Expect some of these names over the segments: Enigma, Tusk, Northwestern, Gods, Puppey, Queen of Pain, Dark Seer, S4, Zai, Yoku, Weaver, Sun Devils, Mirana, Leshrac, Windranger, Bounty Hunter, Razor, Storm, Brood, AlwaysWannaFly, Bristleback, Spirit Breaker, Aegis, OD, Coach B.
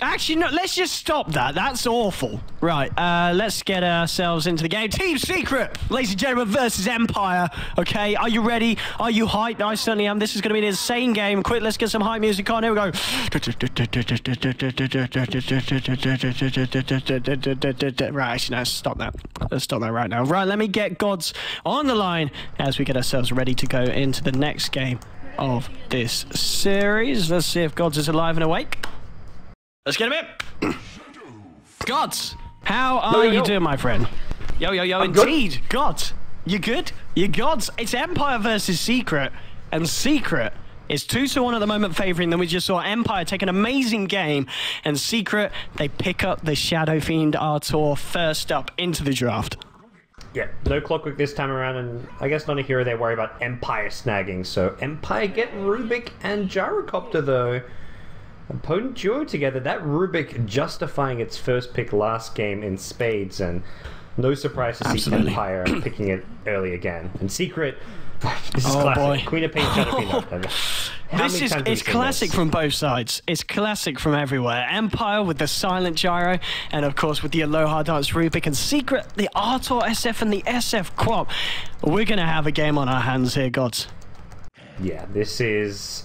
Actually, no, let's just stop that. That's awful. Right, let's get ourselves into the game. Team Secret, ladies and gentlemen, versus Empire. Okay, are you ready? Are you hyped? I certainly am. This is going to be an insane game. Quick, let's get some hype music on. Here we go. Right, actually, no, stop that. Let's stop that right now. Right, let me get Gods on the line as we get ourselves ready to go into the next game of this series. Let's see if Gods is alive and awake. Let's get him in. Gods, how are you doing, my friend? Yo, yo, yo, indeed. Gods, you good? You Gods. It's Empire versus Secret, and Secret is 2-1 at the moment favoring them. We just saw Empire take an amazing game, and Secret, they pick up the Shadow Fiend Arteezy first up into the draft. Yeah, no Clockwork this time around, and I guess not a hero they worry about Empire snagging, so Empire get Rubick and Gyrocopter, though. Opponent duo together, that Rubick justifying its first pick last game in spades, and no surprise to see Empire picking it early again. And Secret, this is classic. Boy. Queen of Pain, Shadow Fiend. This is, it's classic from both sides. It's classic from everywhere. Empire with the Silent Gyro, and of course with the Aloha Dance Rubick, and Secret, the Arteezy SF and the SF Quap. We're going to have a game on our hands here, Gods. Yeah, this is...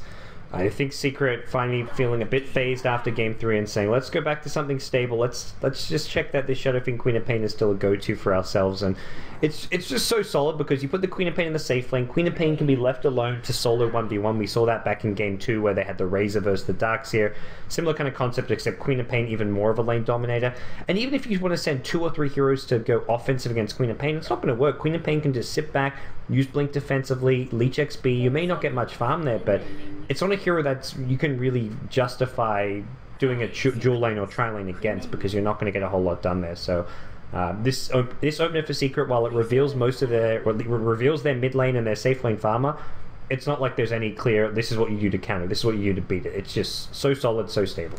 I think Secret finally feeling a bit phased after game 3 and saying, let's go back to something stable. Let's just check that the Shadow Fiend Queen of Pain is still a go-to for ourselves. And it's just so solid because you put the Queen of Pain in the safe lane. Queen of Pain can be left alone to solo 1v1. We saw that back in game 2 where they had the Razor versus the Dark Seer. Similar kind of concept, except Queen of Pain even more of a lane dominator. And even if you want to send 2 or 3 heroes to go offensive against Queen of Pain, it's not going to work. Queen of Pain can just sit back, use Blink defensively, leech XP. You may not get much farm there, but it's on a hero that you can really justify doing a dual lane or tri lane against because you're not going to get a whole lot done there. So this opener for Secret, while it reveals most of their mid lane and their safe lane farmer, it's not like there's any clear this is what you do to counter, this is what you do to beat it. It's just so solid, so stable.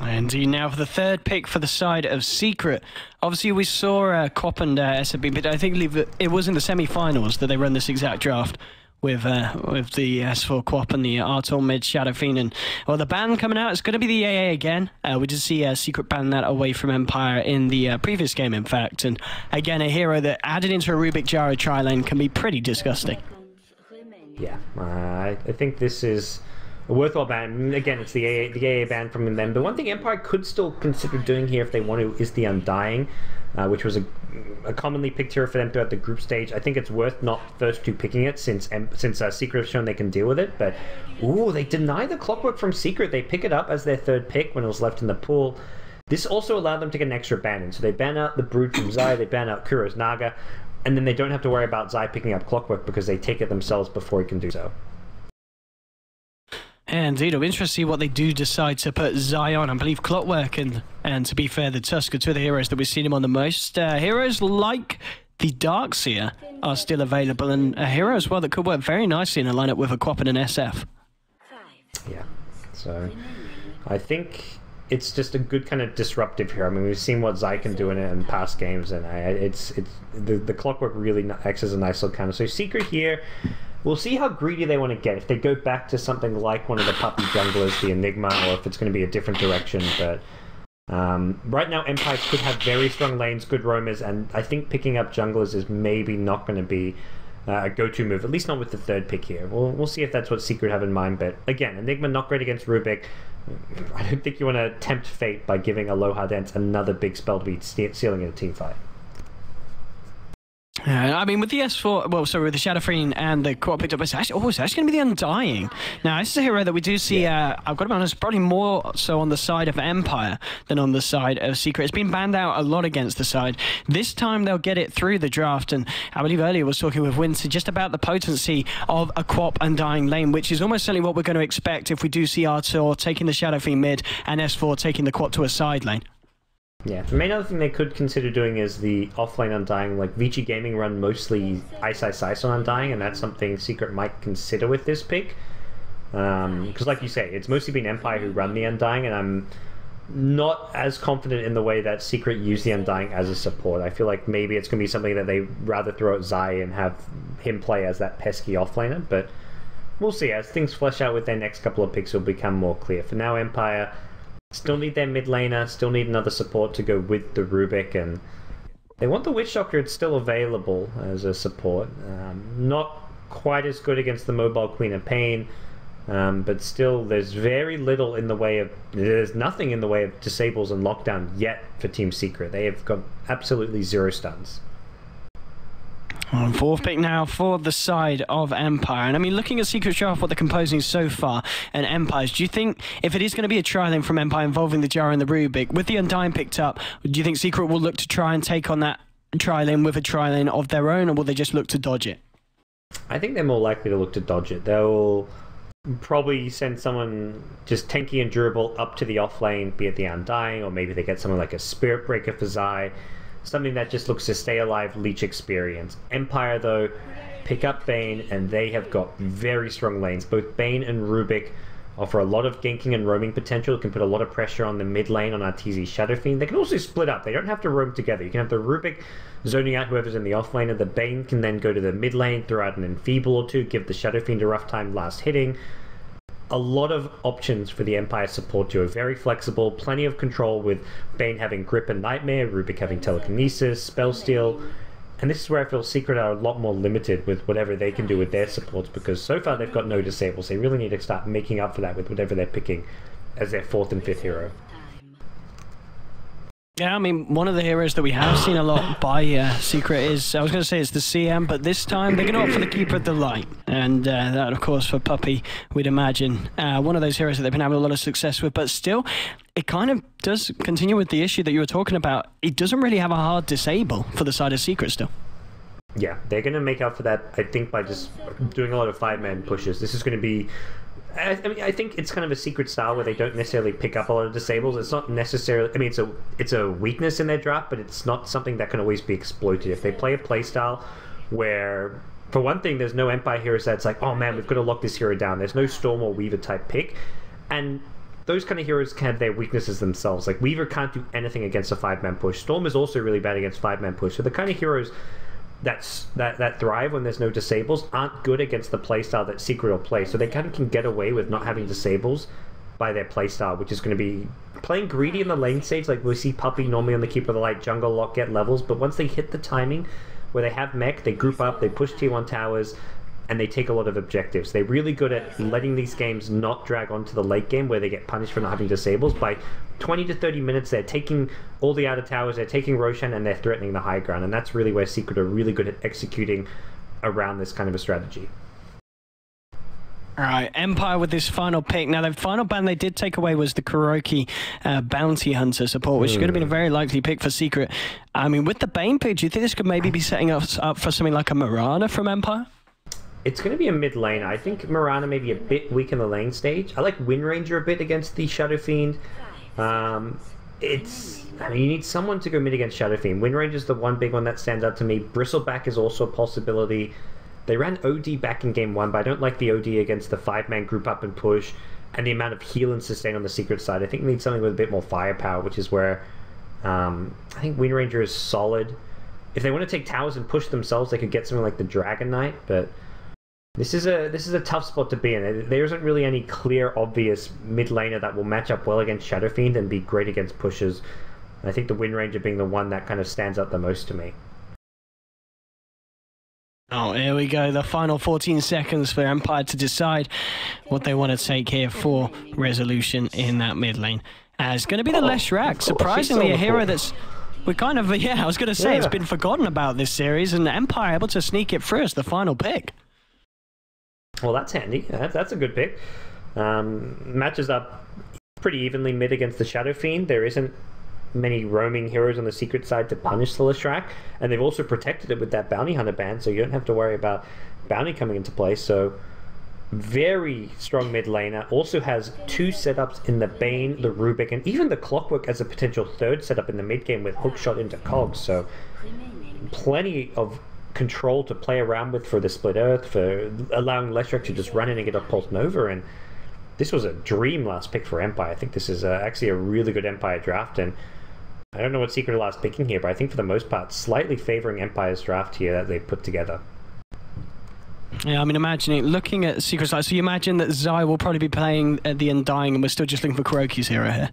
And now for the third pick for the side of Secret. Obviously, we saw Quap and SFB, but I think it was in the semi-finals that they run this exact draft with the S4 Quap and the Arteezy mid Shadow Fiend. And, well, the ban coming out, it's going to be the AA again. We did see Secret ban that away from Empire in the previous game, in fact. And, again, a hero that added into a Rubick Gyro tri-lane can be pretty disgusting. Yeah, I think this is... a worthwhile ban. Again, it's the AA ban from them. The one thing Empire could still consider doing here if they want to is the Undying, which was a commonly picked hero for them throughout the group stage. I think it's worth not first two picking it since Secret have shown they can deal with it. But, ooh, they deny the Clockwork from Secret. They pick it up as their third pick when it was left in the pool. This also allowed them to get an extra ban in. So they ban out the Brood from Zai, they ban out Kuro's Naga, and then they don't have to worry about Zai picking up Clockwork because they take it themselves before he can do so. And it'll be interesting to see what they do decide to put Zai on. I believe Clockwork and to be fair, the Tusk are two of the heroes that we've seen him on the most. Heroes like the Dark Seer are still available, and a hero as well that could work very nicely in a lineup with a Quap and an SF. Yeah, so I think it's just a good kind of disruptive hero. I mean, we've seen what Zai can do in past games, and the Clockwork really acts as a nice little counter. So Secret here. We'll see how greedy they want to get, if they go back to something like one of the Puppey junglers, the Enigma, or if it's going to be a different direction, but right now Empire could have very strong lanes, good roamers, and I think picking up junglers is maybe not going to be a go-to move, at least not with the third pick here. We'll see if that's what Secret have in mind, but again, Enigma not great against Rubick. I don't think you want to tempt fate by giving Aloha Dance another big spell to be sealing in a teamfight. I mean, with the S4, well, sorry, with the Shadow Fiend and the Quap picked up, it's actually going to be the Undying. Now, this is a hero that we do see, I've got to be honest, probably more so on the side of Empire than on the side of Secret. It's been banned out a lot against the side. This time, they'll get it through the draft, and I believe earlier I was talking with Winter just about the potency of a Quap Undying lane, which is almost certainly what we're going to expect if we do see Arteezy taking the Shadow Fiend mid and S4 taking the Quap to a side lane. Yeah, the main other thing they could consider doing is the offlane Undying. Like, VG Gaming run mostly Ice on Undying, and that's something Secret might consider with this pick. Because, like you say, it's mostly been Empire who run the Undying, and I'm not as confident in the way that Secret use the Undying as a support. I feel like maybe it's going to be something that they rather throw at Zai and have him play as that pesky offlaner, but we'll see. As things flesh out with their next couple of picks, it'll become more clear. For now, Empire... Still need their mid laner, still need another support to go with the Rubick, and they want the Witch Doctor. It's still available as a support. Not quite as good against the mobile Queen of Pain, but still there's very little in the way of... There's nothing in the way of disables and lockdown yet for Team Secret. They have got absolutely zero stuns. Fourth pick now for the side of Empire. And I mean, looking at Secret Draft, what they're composing so far, and Empires, do you think if it is going to be a trialing from Empire involving the Jara and the Rubick, with the Undying picked up, do you think Secret will look to try and take on that trialing with a trialing of their own, or will they just look to dodge it? I think they're more likely to look to dodge it. They'll probably send someone just tanky and durable up to the off lane, be it the Undying, or maybe they get someone like a Spirit Breaker for Zai. Something that just looks to stay alive, leech experience. Empire, though, pick up Bane, and they have got very strong lanes. Both Bane and Rubick offer a lot of ganking and roaming potential. It can put a lot of pressure on the mid lane on Arteezy, Shadow Fiend. They can also split up. They don't have to roam together. You can have the Rubick zoning out whoever's in the off lane, and the Bane can then go to the mid lane, throw out an Enfeeble or two, give the Shadow Fiend a rough time last hitting. A lot of options for the Empire support duo. Very flexible, plenty of control with Bane having Grip and Nightmare, Rubick having Telekinesis, Spell Steal, and this is where I feel Secret are a lot more limited with whatever they can do with their supports, because so far they've got no disables. They really need to start making up for that with whatever they're picking as their fourth and fifth hero. Yeah, I mean, one of the heroes that we have seen a lot by Secret is, I was going to say it's the CM, but this time they're going to opt for the Keeper of the Light. And that, of course, for Puppey, we'd imagine. One of those heroes that they've been having a lot of success with, but still, it kind of does continue with the issue that you were talking about. It doesn't really have a hard disable for the side of Secret still. Yeah, they're going to make up for that, I think, by just doing a lot of five-man pushes. This is going to be... I mean, I think it's kind of a Secret style where they don't necessarily pick up a lot of disables. It's not necessarily... I mean, it's a weakness in their draft, but it's not something that can always be exploited. If they play a playstyle where, for one thing, there's no Empire heroes that's like, oh man, we've got to lock this hero down. There's no Storm or Weaver type pick. And those kind of heroes can have their weaknesses themselves. Like, Weaver can't do anything against a five-man push. Storm is also really bad against five-man push. So the kind of heroes... that thrive when there's no disables aren't good against the playstyle that Secret will play, so they kind of can get away with not having disables by their playstyle, which is going to be playing greedy in the lane stage. Like we see Puppey normally on the Keeper of the Light jungle lock, get levels, but once they hit the timing where they have mech, they group up, they push T1 towers, and they take a lot of objectives. They're really good at letting these games not drag on to the late game where they get punished for not having disables. By 20 to 30 minutes, they're taking all the outer towers, they're taking Roshan, and they're threatening the high ground. And that's really where Secret are really good at executing around this kind of a strategy. All right, Empire with this final pick. Now, the final ban they did take away was the Kuroky Bounty Hunter support, which could have been a very likely pick for Secret. I mean, with the Bane pick, do you think this could maybe be setting us up for something like a Mirana from Empire? It's going to be a mid lane. I think Mirana may be a bit weak in the lane stage. I like Windranger a bit against the Shadow Fiend. I mean, you need someone to go mid against Shadow Fiend. Windranger's the one big one that stands out to me. Bristleback is also a possibility. They ran OD back in game one, but I don't like the OD against the five-man group up and push, and the amount of heal and sustain on the Secret side. I think they need something with a bit more firepower, which is where I think Windranger is solid. If they want to take towers and push themselves, they could get something like the Dragon Knight, but... This is a tough spot to be in. There isn't really any clear, obvious mid laner that will match up well against Shadow Fiend and be great against pushes. And I think the Windranger being the one that kind of stands out the most to me. Oh, here we go. The final 14 seconds for Empire to decide what they want to take here for Resolution in that mid lane. It's going to be the Leshrac. Surprisingly, a hero that's... We kind of... Yeah, I was going to say, it's been forgotten about this series, and Empire able to sneak it through as the final pick. Well, that's handy. That's a good pick. Matches up pretty evenly mid against the Shadow Fiend. There isn't many roaming heroes on the Secret side to punish the Leshrac, and they've also protected it with that Bounty Hunter ban, so you don't have to worry about Bounty coming into play. So very strong mid laner. Also has two setups in the Bane, the Rubick, and even the Clockwork as a potential third setup in the mid game with Hookshot into Cogs. So plenty of control to play around with for the Split Earth, for allowing Leshrac to just run in and get a Pulse Nova. And this was a dream last pick for Empire. I think this is actually a really good Empire draft, and I don't know what Secret are last picking here, but I think for the most part slightly favouring Empire's draft here that they put together. Yeah, I mean, imagining, looking at Secret's side, so you imagine that Zai will probably be playing at the Undying, and we're still just looking for Kuroky's hero here.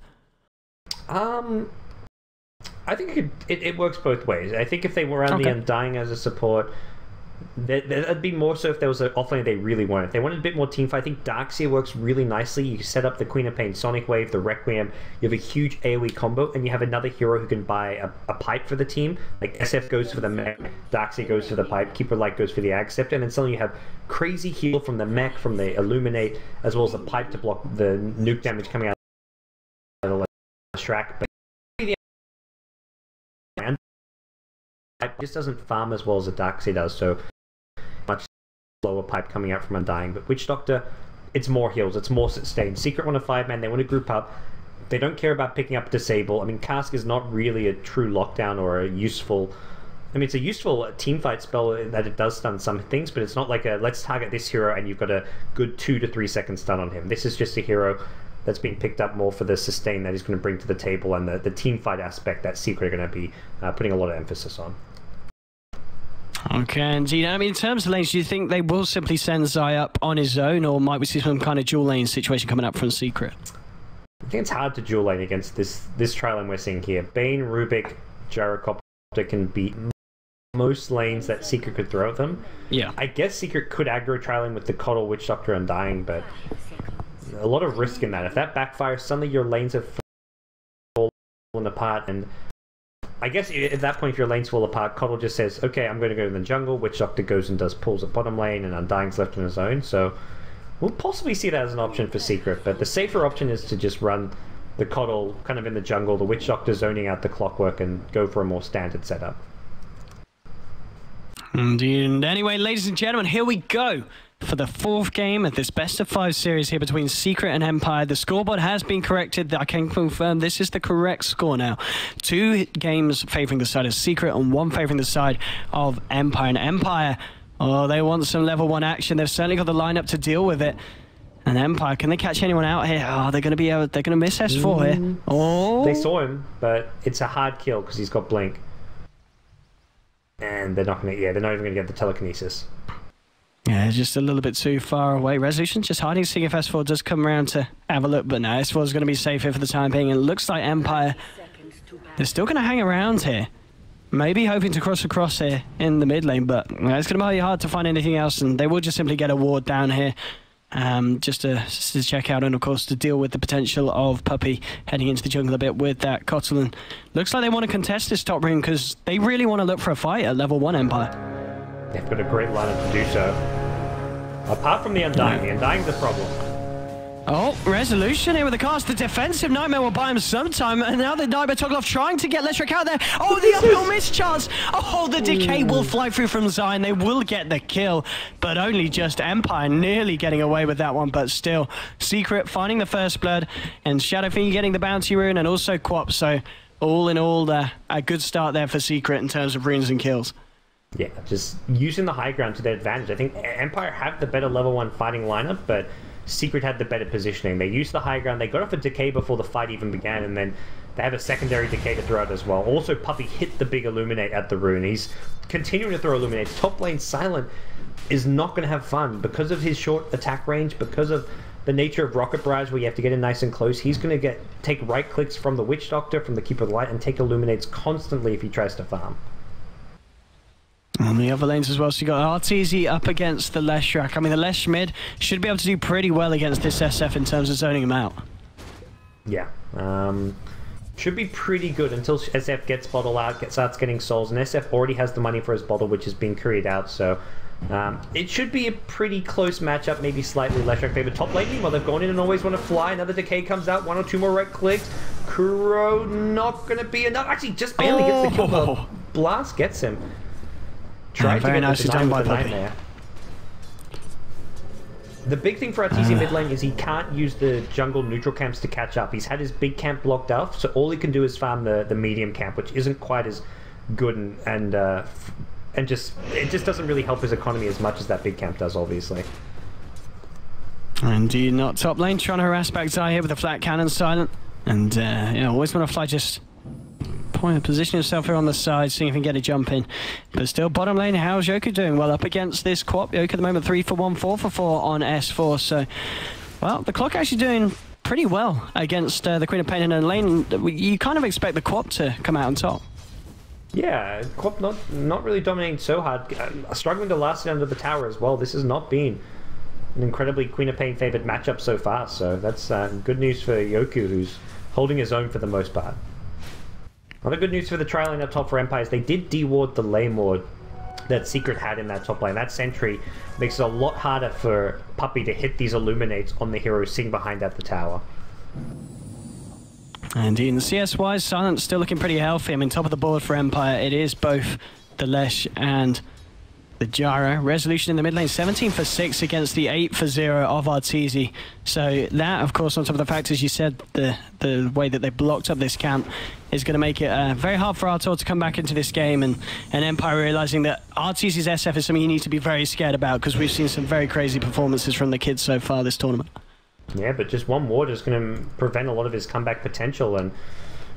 I think it works both ways. I think if they were around the Undying as a support, that'd be more so if there was an offlane they really wanted. If they wanted a bit more teamfight, I think Dark Seer works really nicely. You set up the Queen of Pain, Sonic Wave, the Requiem, you have a huge AoE combo, and you have another hero who can buy a pipe for the team. Like SF goes for the mech, Dark Seer goes for the pipe, Keeper Light goes for the Ag Scepter, and then suddenly you have crazy heal from the mech, from the Illuminate, as well as the pipe to block the nuke damage coming out of the Leshrac. It just doesn't farm as well as the Dark Seer does, so much lower pipe coming out from Undying. But Witch Doctor, it's more heals, it's more sustained. Secret want a 5-man, they want to group up. They don't care about picking up Disable. I mean, Cask is not really a true lockdown or a useful... I mean, it's a useful teamfight spell that it does stun some things, but it's not like a, let's target this hero and you've got a good 2 to 3 second stun on him. This is just a hero that's being picked up more for the sustain that he's going to bring to the table and the teamfight aspect that Secret are going to be putting a lot of emphasis on. Okay, and you know, I mean, in terms of lanes, do you think they will simply send Zai up on his own, or might we see some kind of dual lane situation coming up from Secret? I think it's hard to dual lane against this tri-lane we're seeing here. Bane, Rubick, Gyrocopter can beat most lanes that Secret could throw at them. Yeah. I guess Secret could aggro tri-lane with the Coddle, Witch Doctor, Undying, but a lot of risk in that. If that backfires, suddenly your lanes have fallen apart, and I guess at that point, if your lanes fall apart, Coddle just says, okay, I'm going to go to the jungle, Witch Doctor goes and does pulls at bottom lane, and Undying's left on his own, so we'll possibly see that as an option for Secret, but the safer option is to just run the Coddle kind of in the jungle, the Witch Doctor zoning out the Clockwork, and go for a more standard setup. Indeed. And anyway, ladies and gentlemen, here we go for the fourth game of this best-of-5 series here between Secret and Empire. The scoreboard has been corrected. I can confirm this is the correct score now. 2 games favoring the side of Secret and 1 favoring the side of Empire. And Empire, oh, they want some level 1 action. They've certainly got the lineup to deal with it. And Empire, can they catch anyone out here? Oh, they're going to be able, they're going to miss S4 here. Oh, they saw him, but it's a hard kill because he's got blink. And they're not going to, yeah, they're not even going to get the telekinesis. Yeah, just a little bit too far away. Resolution just hiding, seeing if S4 does come around to have a look, but no, S4 is going to be safe here for the time being. It looks like Empire, they're still going to hang around here. Maybe hoping to cross across here in the mid lane, but no, it's going to be hard to find anything else, and they will just simply get a ward down here just to check out, and of course to deal with the potential of Puppey heading into the jungle a bit with that Kotlin. Looks like they want to contest this top room because they really want to look for a fight at level 1 Empire. They've got a great lineup to do so. Apart from the Undying, the Undying's the problem. Oh, Resolution here with the cast. The defensive Nightmare will buy him some time, and now the Nightmare Toggloff trying to get Leshrac out there. Oh, the uphill miss chance. Oh, the decay will fly through from Zai, and they will get the kill, but only just Empire nearly getting away with that one, but still Secret finding the first blood, and Shadow Fiend getting the bounty rune, and also Quop. So all in all, a good start there for Secret in terms of runes and kills. Yeah, just using the high ground to their advantage. I think Empire have the better level 1 fighting lineup, but Secret had the better positioning. They used the high ground, they got off a decay before the fight even began, and then they have a secondary decay to throw out as well. Also, Puppey hit the big Illuminate at the rune. He's continuing to throw Illuminates. Top lane Silent is not going to have fun because of his short attack range, because of the nature of Rocket Barrage where you have to get in nice and close. He's going to take right clicks from the Witch Doctor, from the Keeper of the Light, and take Illuminates constantly if he tries to farm. On the other lanes as well, so you got Arteezy up against the Leshrac. I mean, the Lesh mid should be able to do pretty well against this SF in terms of zoning him out. Yeah, should be pretty good until SF gets bottle out, starts getting souls, and SF already has the money for his bottle, which is being curried out, so it should be a pretty close matchup, maybe slightly Leshrac favor. Top lane, meanwhile, they've gone in and always want to fly. Another decay comes out, 1 or 2 more right clicks. Kuro not going to be enough. Actually, just barely gets the kill, but Blast gets him. Try to get nicely done by Nightmare. The big thing for Arteezy mid lane is he can't use the jungle neutral camps to catch up. He's had his big camp blocked off, so all he can do is farm the medium camp, which isn't quite as good, and just it just doesn't really help his economy as much as that big camp does, obviously. Indeed not. Top lane trying to harass back Zai here with a flat cannon, Silent, and you know, AlwaysWannaFly just position himself here on the side, seeing if he can get a jump in. But still, bottom lane, how's Yoku doing? Well, up against this Quop. Yoku at the moment 3 for 1, 4 for 4 on S4. So, well, the clock actually doing pretty well against the Queen of Pain in her lane. You kind of expect the Quop to come out on top. Yeah, Quop not really dominating so hard. Struggling to last it under the tower as well. This has not been an incredibly Queen of Pain favoured matchup so far, so that's good news for Yoku, who's holding his own for the most part. Other good news for the trial lane up top for Empire is they did deward the lane ward that Secret had in that top lane. That sentry makes it a lot harder for Puppey to hit these illuminates on the hero sitting behind at the tower. Indeed, and CSY Silent still looking pretty healthy. I mean, top of the board for Empire, it is both the Lesh and the Gyro. Resolut1on in the mid lane, 17 for 6 against the 8 for 0 of Arteezy. So that, of course, on top of the fact, as you said, the way that they blocked up this camp is going to make it very hard for Artor to come back into this game, and Empire realizing that Arteezy's SF is something you need to be very scared about, because we've seen some very crazy performances from the kids so far this tournament. Yeah, but just one ward is going to prevent a lot of his comeback potential, and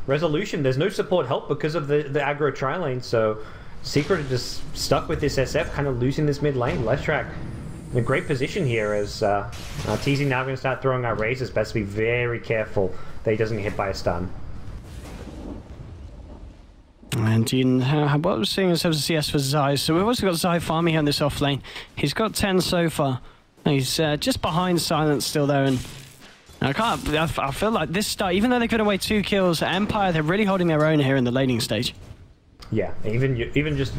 Resolut1on, there's no support help because of the aggro tri lane, so Secret are just stuck with this SF, kind of losing this mid lane. Leshrac in a great position here as Arteezy now going to start throwing out razors. Best to be very careful that he doesn't get hit by a stun. And what we're seeing is a CS for Zai. So we've also got Zai farming here on this off lane. He's got 10 so far. He's just behind Silence still there, and I feel like this start, even though they've given away 2 kills, Empire, they're really holding their own here in the laning stage. Yeah, even just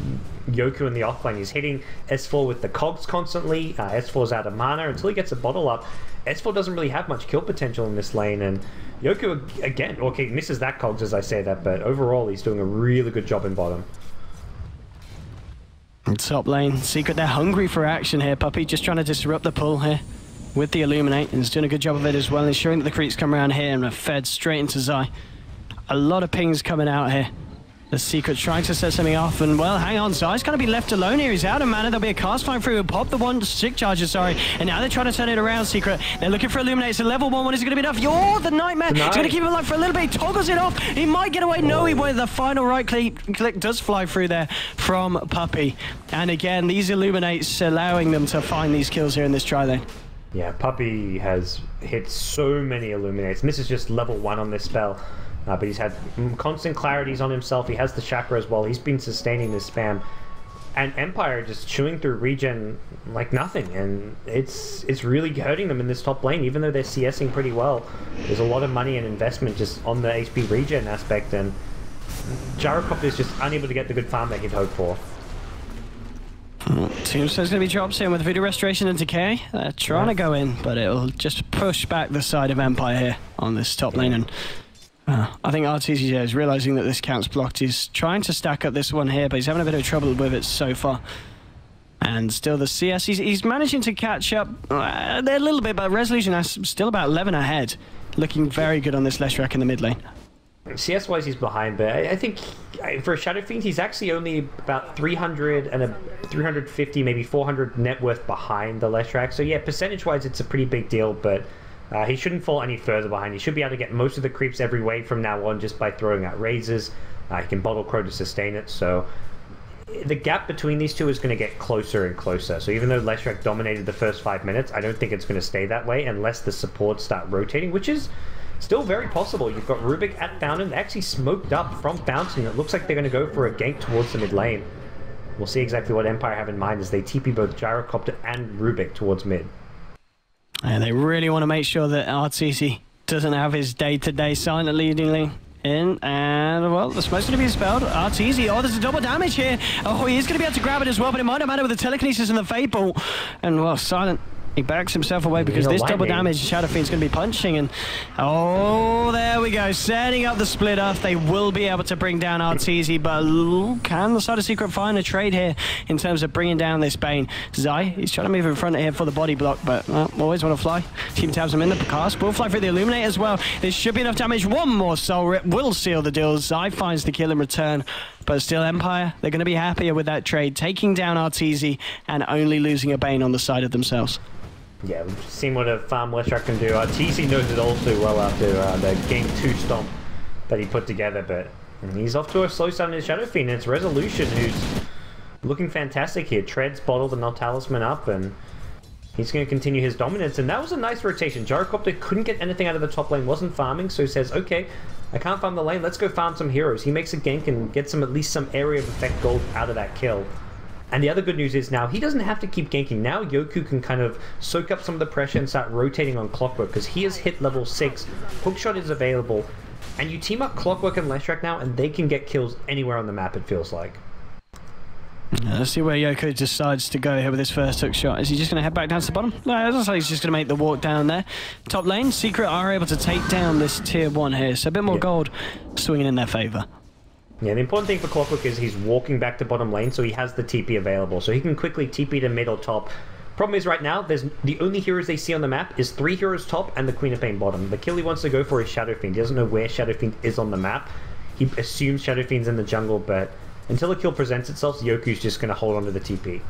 Yoku in the offlane, he's hitting S4 with the cogs constantly. S4's out of mana until he gets a bottle up. S4 doesn't really have much kill potential in this lane, and Yoku, again, okay, misses that cogs as I say that, but overall he's doing a really good job in bottom. And top lane, Secret, they're hungry for action here. Puppey just trying to disrupt the pull here with the illuminate, and he's doing a good job of it as well, ensuring that the creeps come around here and are fed straight into Zai. A lot of pings coming out here. The Secret trying to set something off, and well, hang on, Zai's going to be left alone here. He's out of mana. There'll be a cast flying through. He'll pop the one stick charger, sorry. And now they're trying to turn it around, Secret. They're looking for illuminate. It's a level 1. Is it going to be enough? You're the Nightmare. He's going to keep him alive for a little bit. He toggles it off. He might get away. No, he won't. The final right click does fly through there from Puppey. And again, these illuminates allowing them to find these kills here in this try lane. Yeah, Puppey has hit so many illuminates. And this is just level 1 on this spell. But he's had constant clarities on himself. He has the chakra as well. He's been sustaining this spam, and Empire just chewing through regen like nothing, and it's really hurting them in this top lane. Even though they're CSing pretty well, there's a lot of money and investment just on the HP regen aspect, and Gyrocopter is just unable to get the good farm that he'd hoped for. Tombstone's going to be dropped in with Voodoo Restoration and Decay. They're trying to go in, but it'll just push back the side of Empire here on this top lane, and I think Arteezy is realizing that this count's blocked. He's trying to stack up this one here, but he's having a bit of trouble with it so far. And still the CS, he's managing to catch up a little bit, but Resolut1on has still about 11 ahead. Looking very good on this Leshrac in the mid lane. CS-wise, he's behind, but I think for Shadow Fiend, he's actually only about 300 and 350, maybe 400 net worth behind the Leshrac. So yeah, percentage-wise, it's a pretty big deal, but he shouldn't fall any further behind. He should be able to get most of the creeps every way from now on just by throwing out razors. He can bottle crow to sustain it, so the gap between these two is going to get closer and closer. So even though Leshrac dominated the first 5 minutes, I don't think it's going to stay that way unless the supports start rotating, which is still very possible. You've got Rubick at Fountain. They actually smoked up from Fountain. It looks like they're going to go for a gank towards the mid lane. We'll see exactly what Empire have in mind as they TP both Gyrocopter and Rubick towards mid. And they really want to make sure that Arteezy doesn't have his day-to-day silent leading in. And, well, the smoke's going to be dispelled. Arteezy, oh, there's a double damage here. Oh, he is going to be able to grab it as well, but it might not matter with the telekinesis and the Fade Ball. And, well, Silent, he backs himself away because this double damage Shadow Fiend's going to be punching. And, oh, there we go. Setting up the split off. They will be able to bring down Arteezy, but can the side of Secret find a trade here in terms of bringing down this Bane? Zai, he's trying to move in front of here for the body block, but AlwaysWannaFly. Team tabs him in the cast. Will fly through the illuminate as well. This should be enough damage. One more soul rip will seal the deal. Zai finds the kill in return, but still Empire, they're going to be happier with that trade, taking down Arteezy and only losing a Bane on the side of themselves. Yeah, we've seen what a farm Leshrac can do. Arteezy knows it all too well after the game 2 stomp that he put together, but he's off to a slow start in his Shadow Fiend, and it's Resolut1on who's looking fantastic here. Treads bottled the Null Talisman up, and He's going to continue his dominance, and that was a nice rotation. Gyrocopter couldn't get anything out of the top lane, wasn't farming, so he says, okay, I can't farm the lane, let's go farm some heroes. He makes a gank and gets some, at least some area of effect gold out of that kill. And the other good news is now he doesn't have to keep ganking. Now Yoku can kind of soak up some of the pressure and start rotating on Clockwork, because he has hit level 6, hookshot is available, and you team up Clockwork and Leshrac now, and they can get kills anywhere on the map, it feels like. Yeah, let's see where Yoku decides to go here with his first hook shot. Is he just going to head back down to the bottom? No, it looks like he's just going to make the walk down there. Top lane, Secret are able to take down this tier 1 here, so a bit more gold swinging in their favour. Yeah, the important thing for Clockwork is he's walking back to bottom lane, so he has the TP available, so he can quickly TP to mid or top. Problem is right now, there's the only heroes they see on the map is 3 heroes top and the Queen of Pain bottom. The kill he wants to go for is Shadow Fiend. He doesn't know where Shadow Fiend is on the map. He assumes Shadow Fiend's in the jungle, but until a kill presents itself, Yoku's just going to hold onto the TP.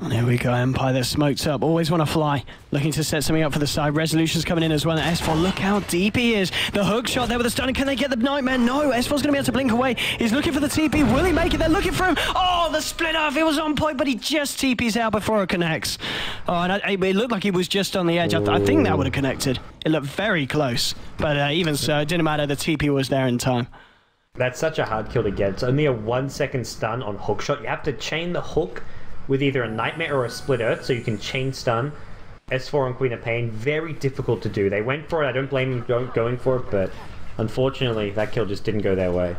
And here we go, Empire that smokes up. AlwaysWannaFly looking to set something up for the side. Resolution's coming in as well. S4, look how deep he is. The hook shot there with the stun. Can they get the Nightmare? No, S4's going to be able to blink away. He's looking for the TP. Will he make it? They're looking for him. Oh, the split off. It was on point, but he just TP's out before it connects. Oh, and it looked like he was just on the edge. I think that would have connected. It looked very close, but even so, it didn't matter. The TP was there in time. That's such a hard kill to get. It's only a 1-second stun on hookshot. You have to chain the hook with either a Nightmare or a Split Earth, so you can chain stun S4 on Queen of Pain. Very difficult to do. They went for it. I don't blame them going for it, but unfortunately, that kill just didn't go their way.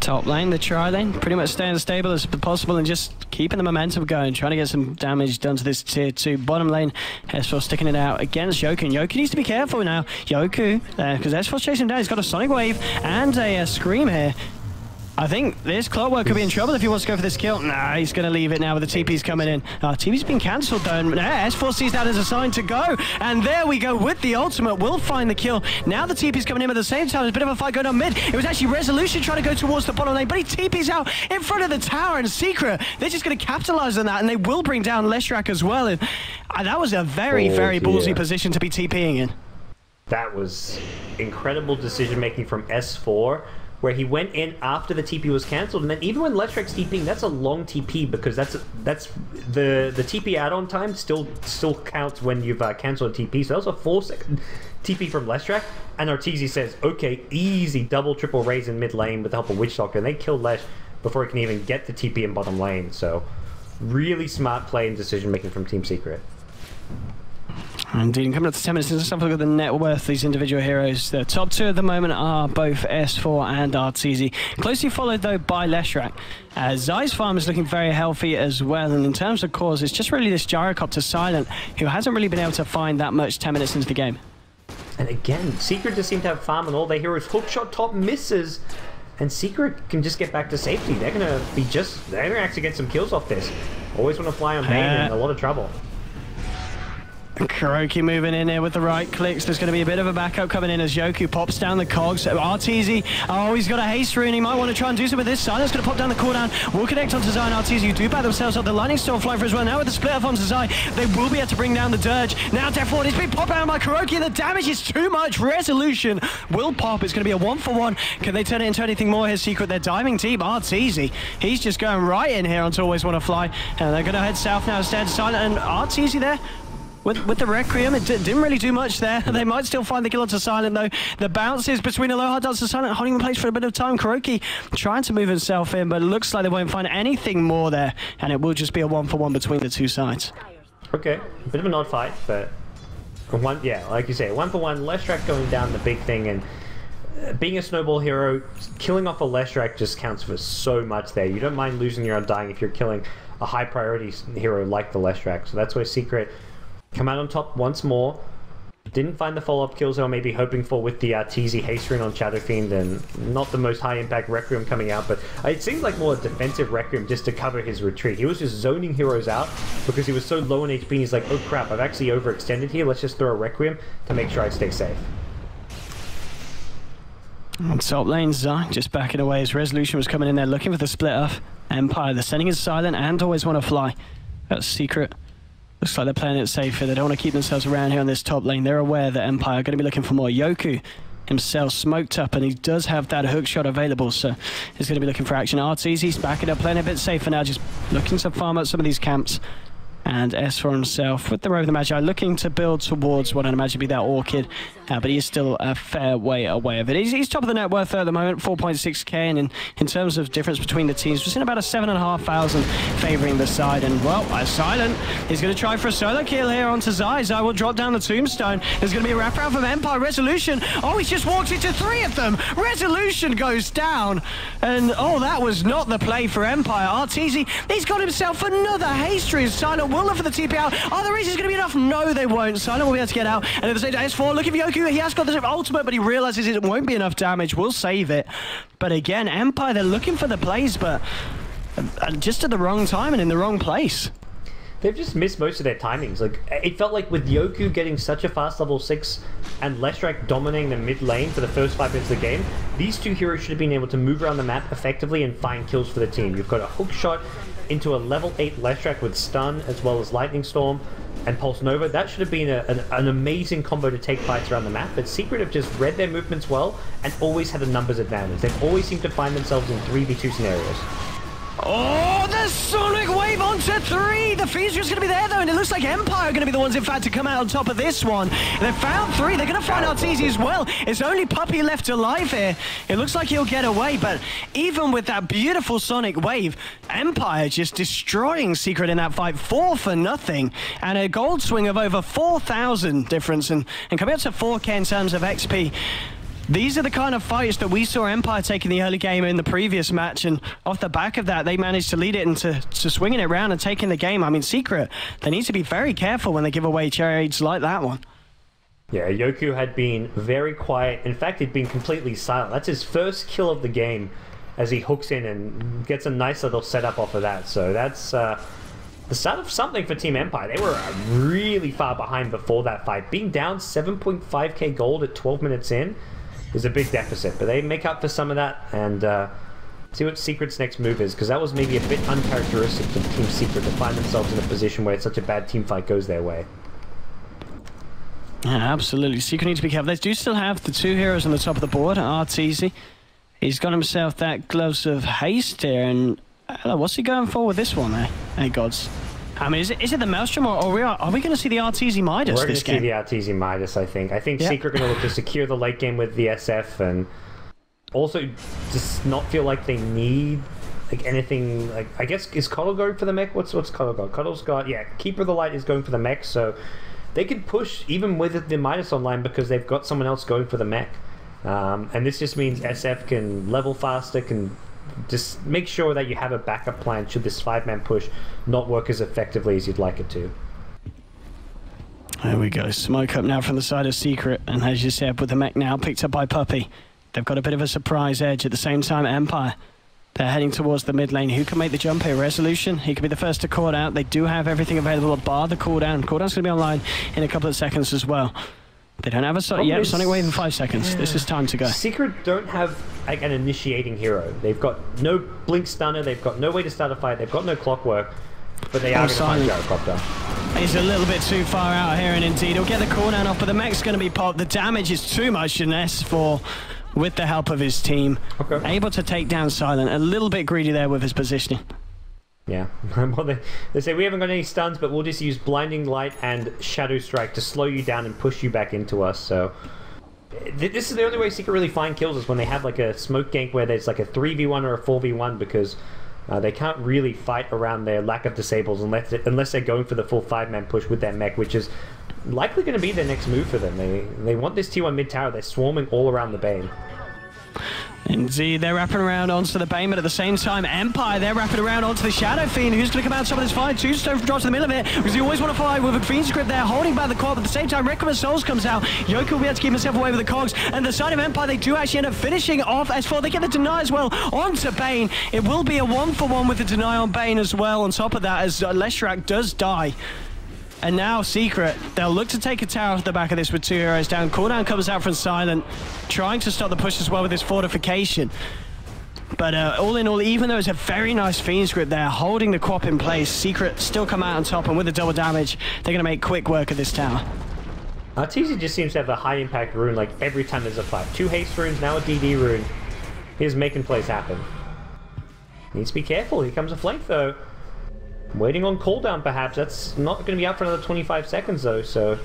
Top lane, the tri lane, pretty much staying as stable as possible and just keeping the momentum going, trying to get some damage done to this tier 2. Bottom lane, S4 sticking it out against Yoku. And Yoku needs to be careful now. Yoku, because S4's chasing him down. He's got a Sonic Wave and a Scream here. I think this Clockwork could be in trouble if he wants to go for this kill. Nah, he's going to leave it now with the TP's coming in. TP's been cancelled though. And S4 sees that as a sign to go. And there we go with the ultimate. We'll find the kill. Now the TP's coming in at the same time. There's a bit of a fight going on mid. It was actually Resolution trying to go towards the bottom lane, but he TP's out in front of the tower. And Secret, they're just going to capitalise on that. And they will bring down Leshrac as well. And that was a very, very ballsy position to be TPing in. That was incredible decision making from S4, where he went in after the TP was cancelled, and then even when Leshrac TPing, that's a long TP, because that's the TP add-on time still counts when you've cancelled a TP, so that was a 4-second TP from Leshrac, and Arteezy says, okay, easy double, triple raise in mid lane with the help of Witch Doctor, and they kill Lesh before he can even get the TP in bottom lane, so really smart play and decision making from Team Secret. Indeed, and coming up to 10 minutes, let's have a look at the net worth of these individual heroes. The top 2 at the moment are both S4 and Arteezy, closely followed though by Leshrac. Zai's farm is looking very healthy as well, and in terms of cause, it's just really this Gyrocopter Silent, who hasn't really been able to find that much 10 minutes into the game. And again, Secret just seem to have farm on all their heroes. Hookshot top misses, and Secret can just get back to safety. They're going to be they're going to actually get some kills off this. AlwaysWannaFly on Bane in a lot of trouble. Kuroky moving in here with the right clicks. There's going to be a bit of a backup coming in as Yoku pops down the cogs. Arteezy, oh, he's got a haste rune. He might want to try and do something with this. Silent's going to pop down the cooldown. Will connect onto Zai and Arteezy, who do bat themselves up. The lightning storm flying for as well. Now with the split up onto Zai, they will be able to bring down the dirge. Now Death Ward is being popped down by Kuroky. The damage is too much. Resolution will pop. It's going to be a 1-for-1. Can they turn it into anything more here, Secret? They're diving deep. Arteezy, he's just going right in here onto AlwaysWannaFly. And they're going to head south now instead. Silent and Arteezy there. With the Requiem, it didn't really do much there. They might still find the kill onto Silent, though. The bounces between Aloha Dance and Silent holding in place for a bit of time. Kuroky trying to move himself in, but it looks like they won't find anything more there, and it will just be a 1-for-1 between the two sides. Okay, a bit of an odd fight, but like you say, 1-for-1, Leshrac going down the big thing, and being a snowball hero, killing off a Leshrac just counts for so much there. You don't mind losing your Undying if you're killing a high-priority hero like the Leshrac, so that's where Secret come out on top once more. Didn't find the follow-up kills they were maybe hoping for with the Arteezy haste rune on Shadow Fiend, and not the most high-impact Requiem coming out, but it seemed like more a defensive Requiem just to cover his retreat. He was just zoning heroes out because he was so low in HP, and he's like, oh crap, I've actually overextended here, let's just throw a Requiem to make sure I stay safe. On top lane, Zai just backing away as Resolution was coming in there, looking for the split-off. Empire, the sending is Silent and AlwaysWannaFly. That's Secret. Looks like they're playing it safer. They don't want to keep themselves around here on this top lane. They're aware that Empire are going to be looking for more. Yoku himself smoked up, and he does have that hook shot available, so he's going to be looking for action. Arteezy's backing up, playing a bit safer now, just looking to farm up some of these camps. And S4 himself with the Rover the Magi looking to build towards what I'd imagine be that Orchid, but he is still a fair way away of it. He's top of the net worth at the moment, 4.6k, and in terms of difference between the teams, we're seeing about a 7,500 favouring the side. And well, Silent is going to try for a solo kill here onto Zai. Zai will drop down the tombstone. There's going to be a wraparound from Empire. Resolution, oh, he's just walked into three of them. Resolution goes down, and oh, that was not the play for Empire. Arteezy, he's got himself another Hasty. Silent will look for the TP out. Oh, there is going to be enough. No, they won't. Silent will be able to get out. And at the same time, S4 looking for Yoku. He has got the ultimate, but he realizes it won't be enough damage. We'll save it. But again, Empire, they're looking for the plays, but just at the wrong time and in the wrong place. They've just missed most of their timings. Like, it felt like with Yoku getting such a fast level 6 and Leshrac dominating the mid lane for the first 5 minutes of the game, these two heroes should have been able to move around the map effectively and find kills for the team. You've got a hook shot into a level 8 Leshrac with stun as well as Lightning Storm and Pulse Nova. That should have been an amazing combo to take fights around the map, but Secret have just read their movements well and always had a numbers advantage. They've always seemed to find themselves in 3v2 scenarios. Oh, the Sonic Wave onto three! The Feast is going to be there, though, and it looks like Empire are going to be the ones, in fact, to come out on top of this one. They found three. They're going to find Arteezy as well. It's only Puppey left alive here. It looks like he'll get away, but even with that beautiful Sonic Wave, Empire just destroying Secret in that fight, 4 for nothing, and a gold swing of over 4,000 difference, and coming up to 4k in terms of XP. These are the kind of fights that we saw Empire take in the early game in the previous match, and off the back of that, they managed to lead it into swinging it around and taking the game. I mean, Secret, they need to be very careful when they give away trades like that one. Yeah, Yoku had been very quiet. In fact, he'd been completely silent. That's his first kill of the game as he hooks in and gets a nice little setup off of that. So that's the start of something for Team Empire. They were really far behind before that fight. Being down 7.5k gold at 12 minutes in is a big deficit, but they make up for some of that, and see what Secret's next move is, because that was maybe a bit uncharacteristic of Team Secret to find themselves in a position where such a bad team fight goes their way. Yeah, absolutely. Secret need to be careful. They do still have the two heroes on the top of the board. Arteezy, he's got himself that Gloves of Haste here, and what's he going for with this one there? Hey, Gods. I mean, is it the Maelstrom, or are we going to see the Arteezy Midas this game? We're going to see the Arteezy Midas, I think. I think Secret are going to look to secure the late game with the SF, and also just not feel like they need like anything. Like, I guess, is Coddle going for the mech? What's Coddle got? Coddle's got, yeah, Keeper of the Light is going for the mech, so they could push even with the Midas online because they've got someone else going for the mech. And this just means SF can level faster, can just make sure that you have a backup plan should this 5-man push not work as effectively as you'd like it to. There we go. Smoke up now from the side of Secret, and as you said, with the mech now picked up by Puppey, they've got a bit of a surprise edge. At the same time, Empire, they're heading towards the mid lane. Who can make the jump here? Resolution, he could be the first to call out. They do have everything available, a bar the cooldown. Cooldown's going to be online in a couple of seconds as well. They don't have a Sonic. Yeah, Sonic Wave in 5 seconds. Yeah. This is time to go. Secret don't have like an initiating hero. They've got no Blink Stunner. They've got no way to start a fight. They've got no Clockwork. But they are going to find Gyrocopter. He's a little bit too far out here, and indeed he'll get the cooldown off. But the mech's going to be popped. The damage is too much, and S4, with the help of his team, able to take down Silent. A little bit greedy there with his positioning. Yeah, well, they say we haven't got any stuns, but we'll just use Blinding Light and Shadow Strike to slow you down and push you back into us. So this is the only way Secret really find kills, is when they have like a smoke gank where there's like a 3v1 or a 4v1, because they can't really fight around their lack of disables unless they're going for the full 5-man push with their mech, which is likely going to be their next move for them. They want this T1 mid tower. They're swarming all around the Bane. Indeed, they're wrapping around onto the Bane, but at the same time, Empire, they're wrapping around onto the Shadow Fiend, who's going to come out top of this fight. Tombstone drops in the middle of it, because you always want to fly with a Fiend's grip there, holding back the corp. At the same time, Requiem of Souls comes out. Yoku will be able to keep himself away with the cogs. And the side of Empire, they do actually end up finishing off S4. They get the deny as well onto Bane. It will be a 1-for-1 with the deny on Bane as well, on top of that, as Leshrac does die. And now Secret, they'll look to take a tower at the back of this with two heroes down. Cooldown comes out from Silent, trying to stop the push as well with his fortification. But all in all, even though it's a very nice Fiend's grip there, holding the Quap in place, Secret still come out on top, and with the double damage, they're going to make quick work of this tower. Arteezy just seems to have the high impact rune like every time there's a fight. 2 haste runes, now a DD rune. He's making plays happen. Needs to be careful, here comes a flamethrower. Waiting on cooldown perhaps, that's not going to be out for another 25 seconds though, so...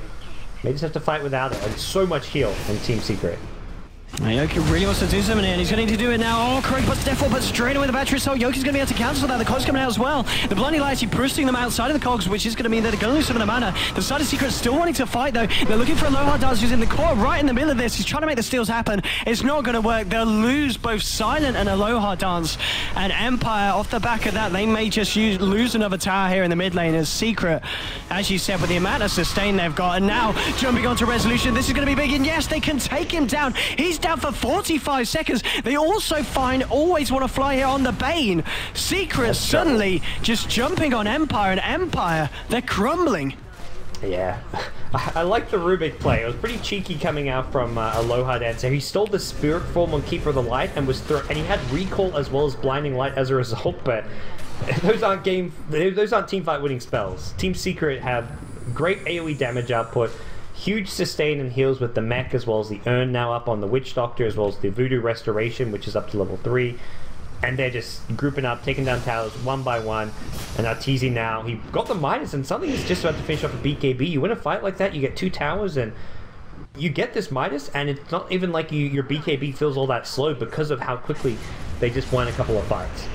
May just have to fight without it, and so much heal in Team Secret. Yoku really wants to do something here, and he's going to need to do it now. Oh, Kuroky puts death but straight away the battery assault. Yoku's going to be able to cancel that. The Cogs coming out as well. The Blinding Light actually boosting them outside of the Cogs, which is going to mean that they're going to lose some of the mana. The side of Secret still wanting to fight, though. They're looking for Aloha Dance using the core right in the middle of this. He's trying to make the steals happen. It's not going to work. They'll lose both Silent and Aloha Dance. And Empire, off the back of that, they may just lose another tower here in the mid lane as Secret, as you said, with the amount of sustain they've got. And now, jumping onto Resolut1on, this is going to be big. And yes, they can take him down. He's down for 45 seconds. They also find AlwaysWannaFly here on the Bane. Secret suddenly just jumping on Empire, and Empire, they're crumbling. Yeah. I like the Rubick play. It was pretty cheeky coming out from Aloha Dance. He stole the Spirit Form on Keeper of the Light and was and he had Recall as well as Blinding Light as a result, but those aren't team fight winning spells. Team Secret have great AoE damage output. Huge sustain and heals with the mech, as well as the urn now up on the Witch Doctor, as well as the Voodoo Restoration, which is up to level 3. And they're just grouping up, taking down towers one by one. And Arteezy now, he got the Midas, and something is just about to finish off a BKB. You win a fight like that, you get 2 towers, and you get this Midas, and it's not even like your BKB feels all that slow because of how quickly they just won a couple of fights.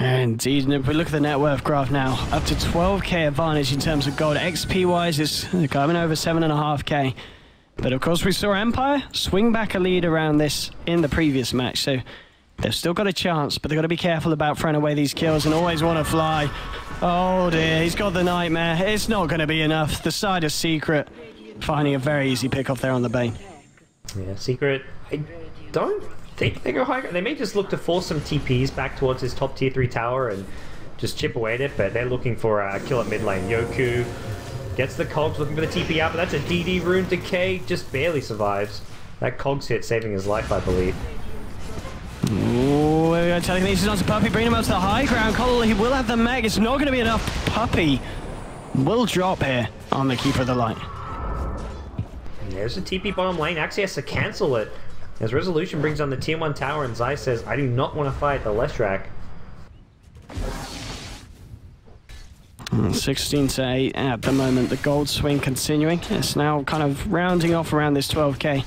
Indeed, and if we look at the net worth graph now, up to 12k advantage in terms of gold. XP-wise is coming over 7.5k. But of course we saw Empire swing back a lead around this in the previous match, so they've still got a chance, but they've got to be careful about throwing away these kills and AlwaysWannaFly. Oh dear, he's got the nightmare. It's not going to be enough. The side of Secret finding a very easy pick off there on the Bane. Yeah, Secret, I don't... They go high. They may just look to force some TPs back towards his top tier 3 tower and just chip away at it, but they're looking for a kill at mid lane. Yoku gets the Cogs, looking for the TP out, but that's a DD rune. Decay just barely survives. That Cogs hit saving his life, I believe. Ooh, we're going to telekinesis onto Puppey, bring him up to the high ground. Collar, he will have the mag. It's not going to be enough. Puppey will drop here on the Keeper of the Light. And there's a TP bottom lane. Actually has to cancel it, as Resolut1on brings on the tier 1 tower and Zai says, I do not want to fight the Leshrac. 16-8 at the moment. The gold swing continuing. It's now kind of rounding off around this 12k.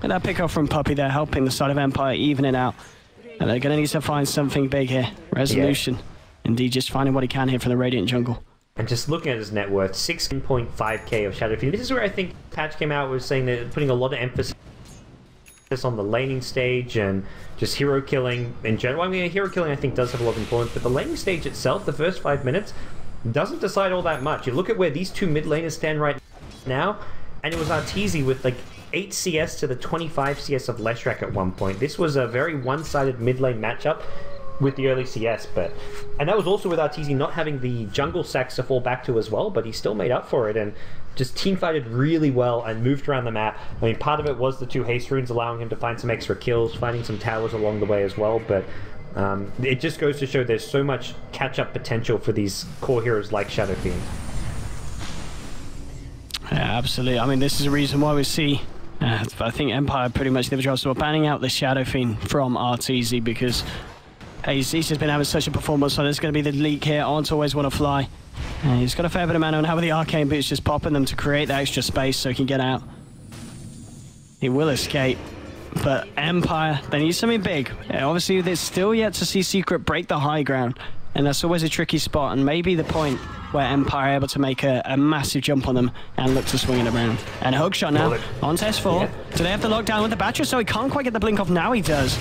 But that pick off from Puppey there helping the side of Empire even it out. And they're going to need to find something big here. Resolut1on indeed just finding what he can here from the Radiant Jungle. And just looking at his net worth, 16.5k of Shadow Fiend. This is where I think Patch came out was saying they're putting a lot of emphasis on the laning stage and just hero killing in general. I mean, hero killing I think does have a lot of importance, but the laning stage itself, the first 5 minutes, doesn't decide all that much. You look at where these 2 mid laners stand right now, and it was Arteezy with like 8 CS to the 25 CS of Leshrac at one point. This was a very one-sided mid lane matchup with the early CS, but... And that was also with Arteezy not having the jungle sacks to fall back to as well, but he still made up for it and just teamfighted really well and moved around the map. I mean, part of it was the 2 haste runes allowing him to find some extra kills, finding some towers along the way as well, but it just goes to show there's so much catch-up potential for these core heroes like Shadow Fiend. Yeah, absolutely. I mean, this is a reason why we see... I think Empire pretty much did a job, so we're banning out the Shadow Fiend from Arteezy because... He's just been having such a performance, so there's going to be the leak here onto AlwaysWannaFly. He's got a fair bit of mana on how with the arcane boots just popping them to create that extra space so he can get out. He will escape, but Empire, they need something big. Yeah, obviously, there's still yet to see Secret break the high ground, and that's always a tricky spot, and maybe the point where Empire are able to make a massive jump on them and look to swing it around. And a hook shot now onto S4. Yeah. Do they have the lockdown with the Batcher? So he can't quite get the blink off. Now he does.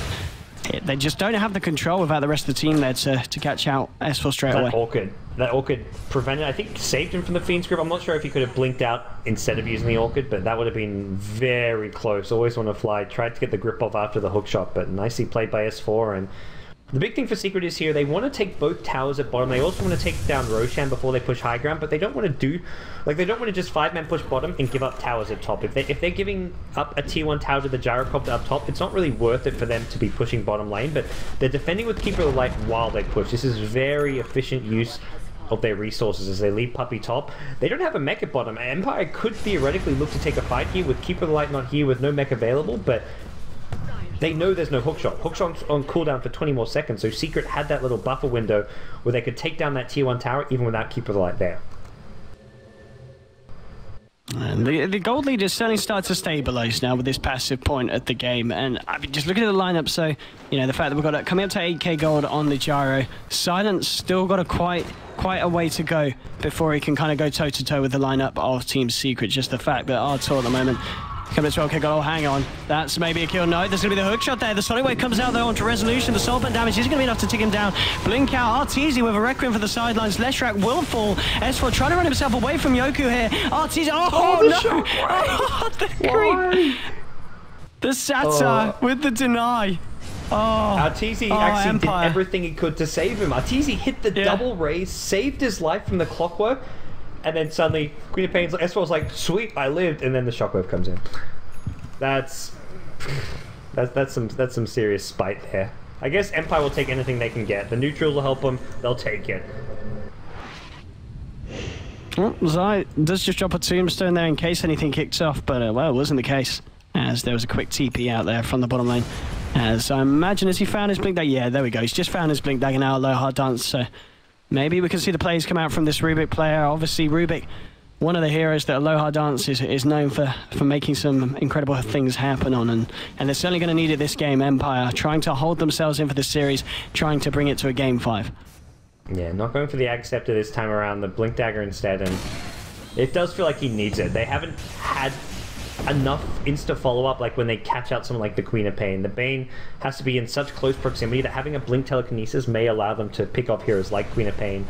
They just don't have the control without the rest of the team there to catch out S4 straight away. That Orchid prevented, I think, saved him from the Fiend's grip. I'm not sure if he could have blinked out instead of using the Orchid, but that would have been very close. AlwaysWannaFly tried to get the grip off after the hookshot, but nicely played by S4. And the big thing for Secret is here, they want to take both towers at bottom. They also want to take down Roshan before they push high ground, but they don't want to do... Like, they don't want to just 5-man push bottom and give up towers at top. If they're giving up a tier 1 tower to the Gyrocopter up top, it's not really worth it for them to be pushing bottom lane, but they're defending with Keeper of the Light while they push. This is very efficient use of their resources as they leave Puppey top. They don't have a mech at bottom. Empire could theoretically look to take a fight here with Keeper of the Light not here, with no mech available, but they know there's no hookshot. Hookshot's on cooldown for 20 more seconds, so Secret had that little buffer window where they could take down that tier 1 tower even without Keeper of the Light there. And the gold leader certainly starts to stabilize now with this passive point at the game. And I mean, just looking at the lineup, so, you know, the fact that we've got it coming up to 8k gold on the Gyro. Silent's still got a quite a way to go before he can kind of go toe-to-toe with the lineup of Team Secret. Just the fact that Arteezy at the moment coming to 12k gold. Oh, hang on. That's maybe a kill. No, there's going to be the hook shot there. The Sonic Wave comes out, though, onto Resolution. The Soulbound damage is going to be enough to take him down. Blink out. Arteezy with a Requiem for the sidelines. Leshrac will fall. S4 trying to run himself away from Yoku here. Arteezy. Oh, no! Shot, right? Oh, the creep! The Satyr with the deny. Oh, Arteezy actually Empire did everything he could to save him. Arteezy hit the double raise, saved his life from the Clockwork, and then suddenly Queen of Pain's S4's like, sweet, I lived, and then the Shockwave comes in. That's some serious spite there. I guess Empire will take anything they can get. The neutrals will help them, they'll take it. Well, Zai does just drop a tombstone there in case anything kicks off, but well, it wasn't the case, as there was a quick TP out there from the bottom lane. As I imagine, has he found his blink dagger? Yeah, there we go. He's just found his blink dagger now, Aloha Dance. So maybe we can see the plays come out from this Rubick player. Obviously, Rubick, one of the heroes that Aloha Dance is known for making some incredible things happen on, and they're certainly going to need it this game, Empire, trying to hold themselves in for the series, trying to bring it to a Game 5. Yeah, not going for the Ag Scepter this time around, the Blink Dagger instead, and it does feel like he needs it. They haven't had enough insta follow-up, like when they catch out someone like the Queen of Pain. The Bane has to be in such close proximity that having a Blink Telekinesis may allow them to pick off heroes like Queen of Pain,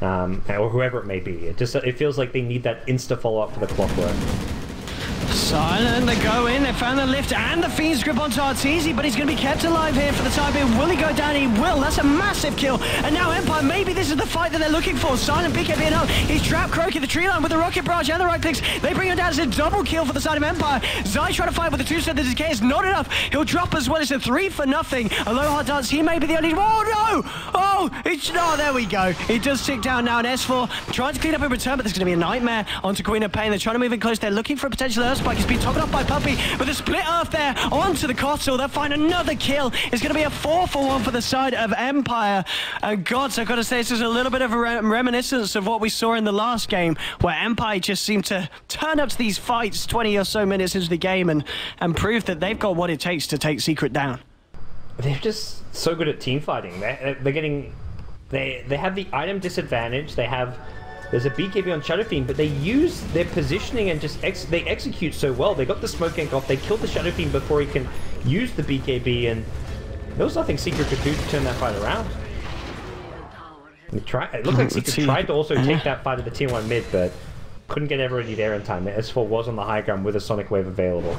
or whoever it may be. It feels like they need that insta follow-up for the Clockwork. Silent, they go in, they found the lift and the Fiend's grip onto Arteezy, but he's going to be kept alive here for the time being. Will he go down? He will. That's a massive kill. And now Empire, maybe this is the fight that they're looking for. Silent PK being up. He's trapped Kuroky, the tree line with the rocket barrage and the right picks. They bring him down. It's a double kill for the side of Empire. Zai trying to fight with the two-step. The decay is not enough. He'll drop as well. It's a 3 for nothing. Aloha Dance, he may be the only... Oh, no! Oh, there we go. It does tick down now, and S4 trying to clean up in return, but there's going to be a nightmare onto Queen of Pain. They're trying to move in close. They're looking for a potential Earth Spike. He's been topped up by Puppey, with a split Earth there onto the Cottle. They'll find another kill. It's going to be a 4-for-1 for the side of Empire. And Gods, I've got to say, this is a little bit of a reminiscence of what we saw in the last game, where Empire just seemed to turn up to these fights 20 or so minutes into the game and prove that they've got what it takes to take Secret down. They're just so good at teamfighting. They're getting... They have the item disadvantage. They have... There's a BKB on Shadow Fiend, but they use their positioning and just they execute so well. They got the smoke gank off, they killed the Shadow Fiend before he can use the BKB, and there was nothing Secret could do to turn that fight around. It looked like Secret tried to also take that fight at the tier 1 mid, but couldn't get everybody there in time. S4 was on the high ground with a Sonic Wave available.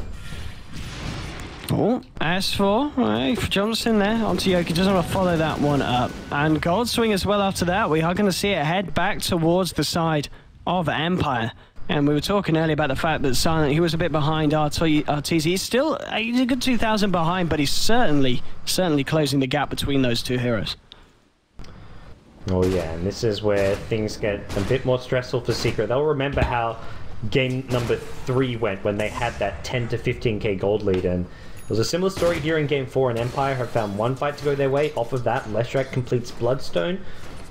Oh, S4, right, jumps in there onto Yoku, doesn't want to follow that one up. And Gold Swing as well after that. We are going to see it head back towards the side of Empire. And we were talking earlier about the fact that Silent, he was a bit behind Arteezy. He's still a good 2,000 behind, but he's certainly closing the gap between those two heroes. Oh yeah, and this is where things get a bit more stressful for Secret. They'll remember how game number 3 went when they had that 10 to 15k gold lead, and it was a similar story here in Game 4, and Empire have found one fight to go their way. Off of that, Leshrac completes Bloodstone.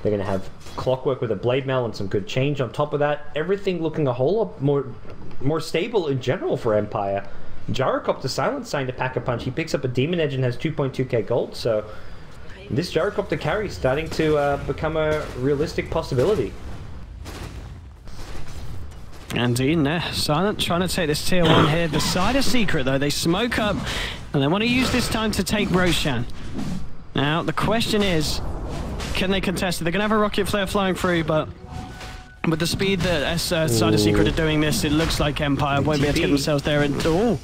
They're going to have Clockwork with a Blade Mail and some good change on top of that. Everything looking a whole lot more stable in general for Empire. Gyrocopter Silent signed a Pack-a-Punch. He picks up a Demon Edge and has 2.2k gold, so this Gyrocopter carry is starting to become a realistic possibility. Indeed, there. Silent trying to take this tier 1 here. The side of Secret, though, they smoke up, and they want to use this time to take Roshan. Now, the question is, can they contest it? They're going to have a rocket flare flying through, but with the speed that side of Secret are doing this, it looks like Empire won't be able to get themselves there at all.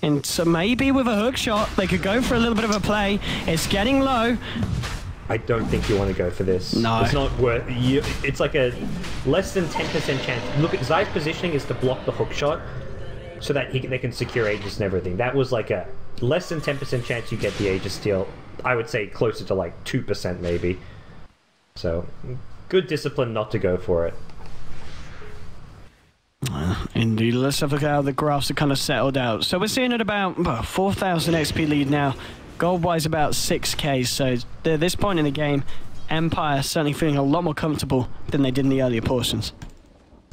And so maybe with a hook shot, they could go for a little bit of a play. It's getting low. I don't think you want to go for this. No. It's not worth it. It's like a less than 10% chance. Look, at Zai's positioning is to block the hook shot so that they can secure Aegis and everything. That was like a less than 10% chance you get the Aegis steal. I would say closer to like 2% maybe. So good discipline not to go for it. Indeed. Let's have a look at how the graphs are kind of settled out. So we're seeing at about 4,000 XP lead now. Gold-wise about 6k, so at this point in the game, Empire certainly feeling a lot more comfortable than they did in the earlier portions.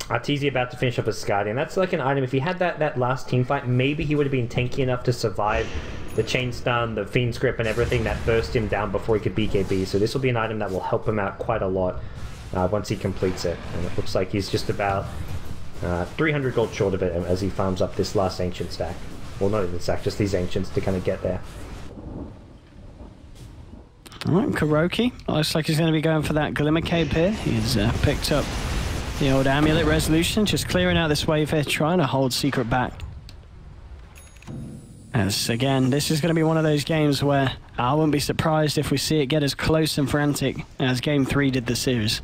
Arteezy about to finish up his Guardian. That's like an item. If he had that last team fight, maybe he would have been tanky enough to survive the chain stun, the fiend's grip, and everything that burst him down before he could BKB. So this will be an item that will help him out quite a lot once he completes it. And it looks like he's just about 300 gold short of it as he farms up this last ancient stack. Well, not even stack, just these ancients to kind of get there. Alright, Kuroky. Looks like he's going to be going for that Glimmer Cape here. He's picked up the old amulet resolution, just clearing out this wave here, trying to hold Secret back. As again, this is going to be one of those games where I wouldn't be surprised if we see it get as close and frantic as Game 3 did the series.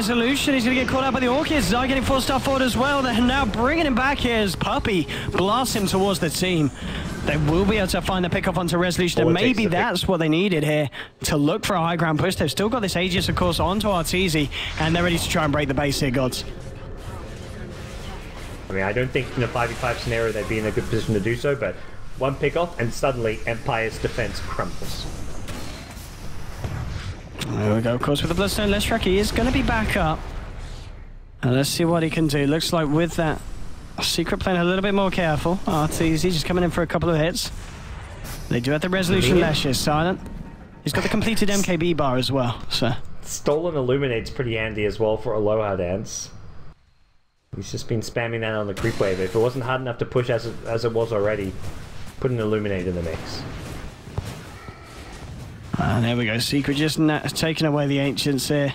Resolution, he's going to get caught out by the Orchids. Zai getting 4-star forward as well. They're now bringing him back here as Puppey blasts him towards the team. They will be able to find the pick-off onto Resolution, and maybe that's what they needed here, to look for a high ground push. They've still got this Aegis, of course, onto Arteezy, and they're ready to try and break the base here, Gods. I mean, I don't think in a 5v5 scenario they'd be in a good position to do so, but one pick-off, and suddenly Empire's defense crumbles. There we go, of course, with the Bloodstone. Leshrac, he is going to be back up. And let's see what he can do. Looks like with that Secret playing a little bit more careful. Arteezy just coming in for a couple of hits. They do have the Resolution. Lash is silent. He's got the completed MKB bar as well, so. Stolen Illuminate's pretty handy as well for Aloha Dance. He's just been spamming that on the creep wave. If it wasn't hard enough to push as it was already, put an Illuminate in the mix. And there we go, Secret just taking away the Ancients here.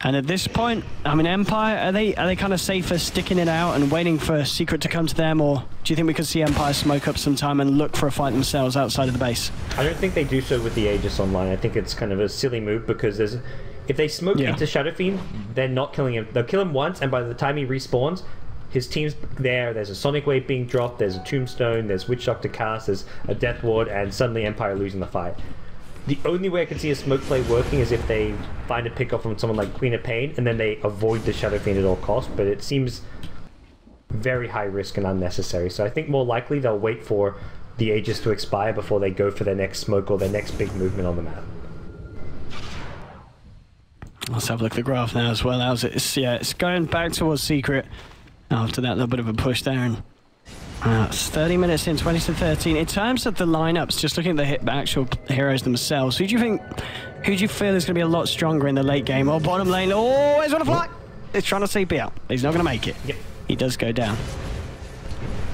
And at this point, I mean, Empire, are they kind of safer sticking it out and waiting for Secret to come to them, or do you think we could see Empire smoke up some time and look for a fight themselves outside of the base? I don't think they do so with the Aegis online. I think it's kind of a silly move because there's, if they smoke into Shadow Fiend, they're not killing him. They'll kill him once, and by the time he respawns, his team's there, there's a Sonic Wave being dropped, there's a Tombstone, there's Witch Doctor cast, there's a Death Ward, and suddenly Empire losing the fight. The only way I can see a smoke play working is if they find a pick-off from someone like Queen of Pain, and then they avoid the Shadow Fiend at all costs, but it seems very high risk and unnecessary. So I think more likely they'll wait for the Aegis to expire before they go for their next smoke or their next big movement on the map. Let's have a look at the graph now as well. It's going back towards Secret. After that little bit of a push there, and it's 30 minutes in, 20-13. In terms of the lineups, just looking at the actual heroes themselves, who do you feel is going to be a lot stronger in the late game or bottom lane? Oh, he's on a fly. He's trying to CP out. He's not going to make it. Yep. He does go down.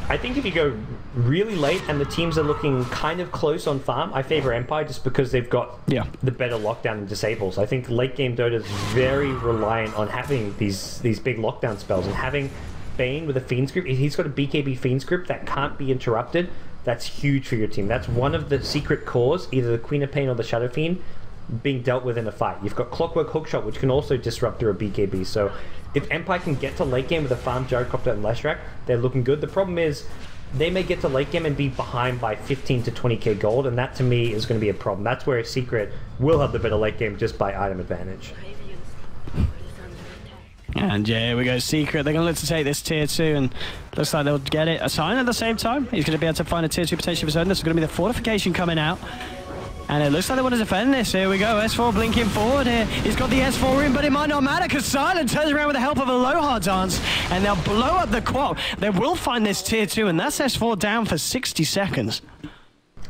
I think if you go really late and the teams are looking kind of close on farm, I favor Empire just because they've got the better lockdown and disables. I think late game Dota is very reliant on having these big lockdown spells and having Bane with a Fiend's Grip. If he's got a BKB Fiend's Grip that can't be interrupted, that's huge for your team. That's one of the Secret cores, either the Queen of Pain or the Shadow Fiend, being dealt with in a fight. You've got Clockwork Hookshot, which can also disrupt through a BKB. So if Empire can get to late game with a farm, Gyrocopter and Leshrac, they're looking good. The problem is they may get to late game and be behind by 15 to 20k gold, and that to me is going to be a problem. That's where Secret will have the better late game just by item advantage. And yeah, here we go, Secret. They're going to look to take this tier 2, and looks like they'll get it. Assign at the same time. He's going to be able to find a tier 2 potential of his own. This is going to be the fortification coming out. And it looks like they want to defend this. Here we go, S4 blinking forward here. He's got the S4 in, but it might not matter because Silent turns around with the help of Aloha Dance, and they'll blow up the quad. They will find this tier 2, and that's S4 down for 60 seconds.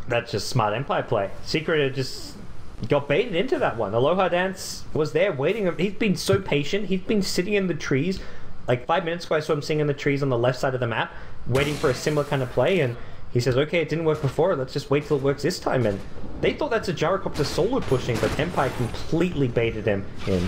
That's just smart Empire play. Secret just got baited into that one. Aloha Dance was there waiting. He's been so patient. He's been sitting in the trees. Like 5 minutes ago, I saw him sitting in the trees on the left side of the map, waiting for a similar kind of play. And he says, okay, it didn't work before. Let's just wait till it works this time. And they thought that's a Gyrocopter solo pushing, but Empire completely baited him in.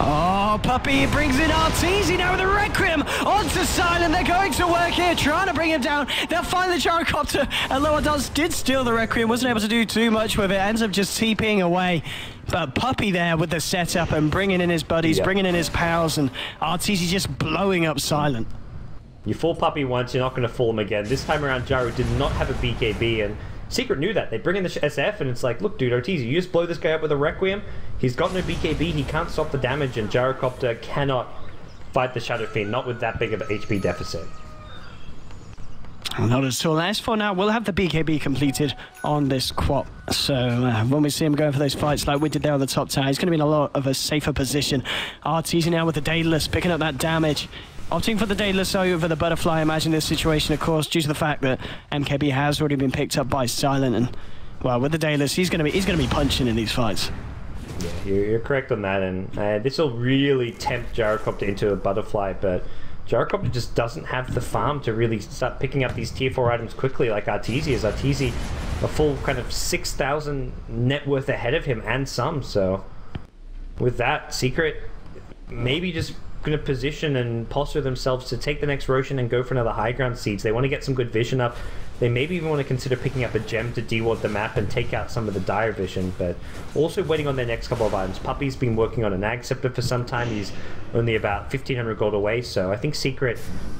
Oh, Puppey brings in Arteezy now with a Requiem onto Silent. They're going to work here, trying to bring him down. They'll find the Gyrocopter. Aloha Dance did steal the Requiem, wasn't able to do too much with it. Ends up just TPing away. But Puppey there with the setup and bringing in his buddies, bringing in his pals, and Arteezy just blowing up Silent. You fool Puppey once, you're not going to fool him again. This time around, Gyro did not have a BKB, and Secret knew that. They bring in the SF, and it's like, look, dude, Arteezy, you just blow this guy up with a Requiem. He's got no BKB, he can't stop the damage, and Gyrocopter cannot fight the Shadow Fiend, not with that big of an HP deficit. Not at all. S4 now will have the BKB completed on this quad. So when we see him going for those fights like we did there on the top tower, he's going to be in a lot of a safer position. Arteezy now with the Daedalus, picking up that damage. Opting for the Daedalus over the Butterfly, imagine this situation, of course, due to the fact that MKB has already been picked up by Silent, and, well, with the Daedalus, he's going to be punching in these fights. Yeah, you're correct on that, and this will really tempt Gyrocopter into a Butterfly, but Gyrocopter just doesn't have the farm to really start picking up these tier 4 items quickly like Arteezy is. Arteezy a full kind of 6,000 net worth ahead of him and some, so with that, Secret maybe just going to position and posture themselves to take the next Roshan and go for another high ground siege. They want to get some good vision up. They maybe even want to consider picking up a gem to deward the map and take out some of the dire vision, but also waiting on their next couple of items. Puppey's been working on an Nag Scepter for some time. He's only about 1,500 gold away, so I think Secret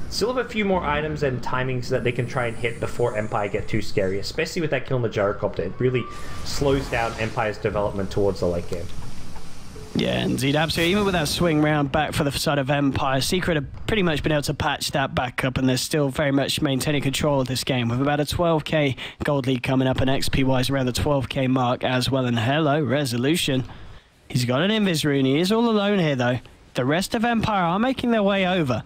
still have a few more items and timings that they can try and hit before Empire get too scary, especially with that kill on the Gyrocopter. It really slows down Empire's development towards the late game. Yeah, indeed, absolutely. Even with that swing round back for the side of Empire, Secret have pretty much been able to patch that back up, and they're still very much maintaining control of this game with about a 12k gold lead coming up, and XP-wise around the 12k mark as well. And hello, Resolut1on. He's got an Invis rune. He is all alone here, though. The rest of Empire are making their way over.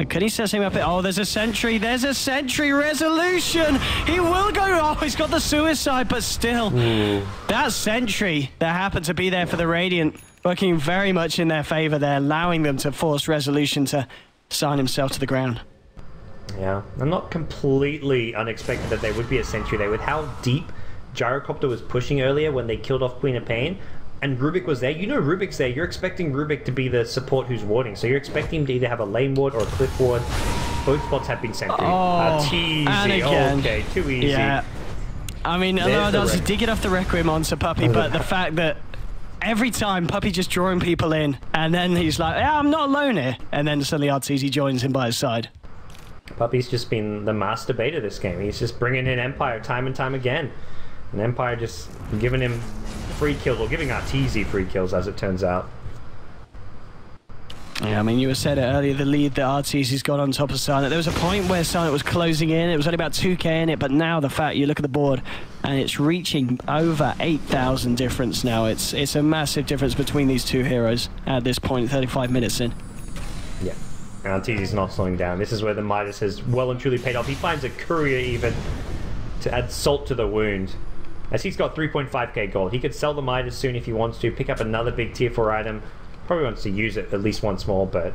And can he set him up? Oh, there's a sentry. There's a sentry. Resolut1on. He will go. Oh, he's got the suicide, but still. That sentry that happened to be there for the Radiant, working very much in their favor there, allowing them to force Resolut1on to sign himself to the ground. Yeah, and not completely unexpected that they would be a sentry there with how deep Gyrocopter was pushing earlier when they killed off Queen of Pain, and Rubick was there. You know Rubick's there. You're expecting Rubick to be the support who's warding, so you're expecting him to either have a lane ward or a cliff ward. Both spots have been sentry. Oh, easy. Okay, too easy. Yeah. I mean, Aloha did get off the Requiem onto Puppey, but the fact that every time, Puppey just drawing people in, and then he's like, yeah, I'm not alone here. And then suddenly Arteezy joins him by his side. Puppey's just been the master bait of this game. He's just bringing in Empire time and time again. And Empire just giving him free kills, or giving Arteezy free kills, as it turns out. Yeah, I mean, you said it earlier, the lead that Arteezy's got on top of Silent. There was a point where Silent was closing in. It was only about 2k in it, but now the fact you look at the board and it's reaching over 8,000 difference now. It's a massive difference between these two heroes at this point, 35 minutes in. Yeah, Arteezy's not slowing down. This is where the Midas has well and truly paid off. He finds a courier even to add salt to the wound. As he's got 3.5k gold, he could sell the Midas soon if he wants to, pick up another big tier 4 item. Probably wants to use it at least once more, but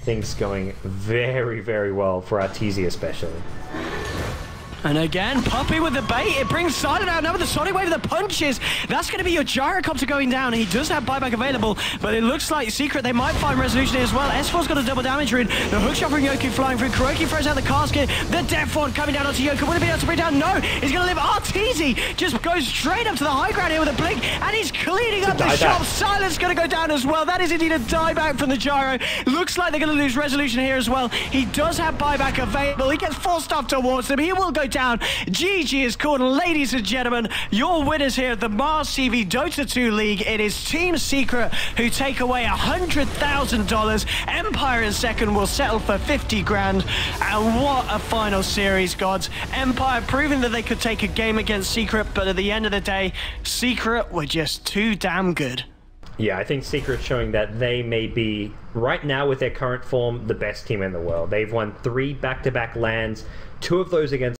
things going very, very well for Arteezy especially. And again, Puppey with the bait. It brings Silent out now with the Sonic Wave of the punches. That's going to be your Gyrocopter going down. He does have buyback available, but it looks like Secret, they might find Resolut1on as well. S4's got a double damage rune. The hookshot from Yoku flying through. Kuroky throws out the casket. The death ward coming down onto Yoku. Will he be able to bring down? No, he's going to live. Arteezy just goes straight up to the high ground here with a blink, and he's cleaning up the shop. Silent's going to go down as well. That is indeed a dieback from the Gyro. Looks like they're going to lose Resolut1on here as well. He does have buyback available. He gets forced up towards him. He will go down. GG is called, ladies and gentlemen. Your winners here at the Mars TV Dota 2 League. It is Team Secret who take away $100,000. Empire in second will settle for 50 grand. And what a final series, Gods. Empire proving that they could take a game against Secret, but at the end of the day, Secret were just too damn good. Yeah, I think Secret showing that they may be, right now with their current form, the best team in the world. They've won 3 back-to-back lands, 2 of those against